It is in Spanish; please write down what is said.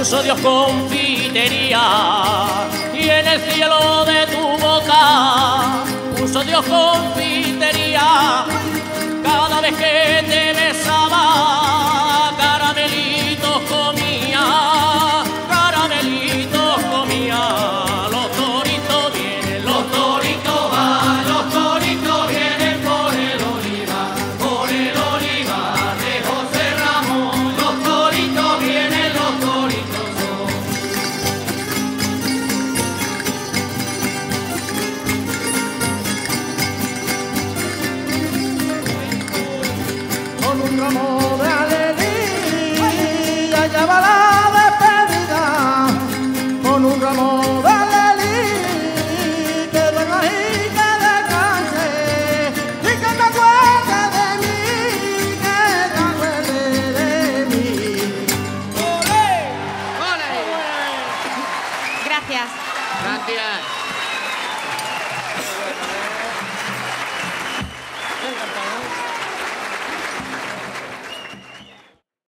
puso Dios confitería y en el cielo de tu boca puso Dios confitería. Cada vez que te besaba caramelitos comía, caramelitos comía. Los toritos vienen, los toritos van, los toritos vienen por el olivar de José Ramón. Los toritos vienen, los toritos son. Con un ramo de alegría ya va la despedida, con un ramo de alegría que duerma y que descanse, y que te acuerde de mí, que te acuerde de mí. ¡Ole! ¡Ole! Gracias. Gracias.